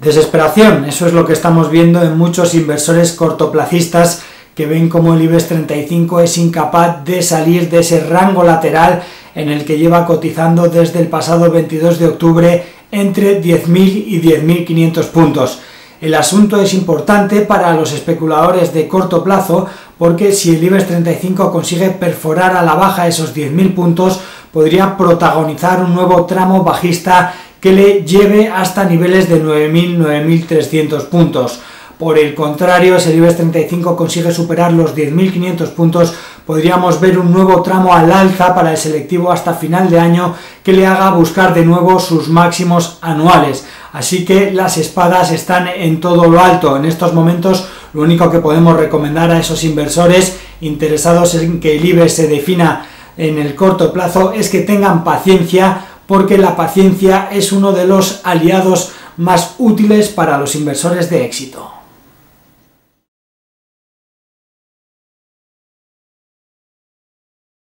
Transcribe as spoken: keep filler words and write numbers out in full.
Desesperación, eso es lo que estamos viendo en muchos inversores cortoplacistas que ven como el IBEX treinta y cinco es incapaz de salir de ese rango lateral en el que lleva cotizando desde el pasado veintidós de octubre entre diez mil y diez mil quinientos puntos. El asunto es importante para los especuladores de corto plazo porque si el IBEX treinta y cinco consigue perforar a la baja esos diez mil puntos, podría protagonizar un nuevo tramo bajista que le lleve hasta niveles de nueve mil, nueve mil trescientos puntos. Por el contrario, si el IBEX treinta y cinco consigue superar los diez mil quinientos puntos, podríamos ver un nuevo tramo al alza para el selectivo hasta final de año que le haga buscar de nuevo sus máximos anuales. Así que las espadas están en todo lo alto. En estos momentos, lo único que podemos recomendar a esos inversores interesados en que el IBEX se defina en el corto plazo es que tengan paciencia, porque la paciencia es uno de los aliados más útiles para los inversores de éxito.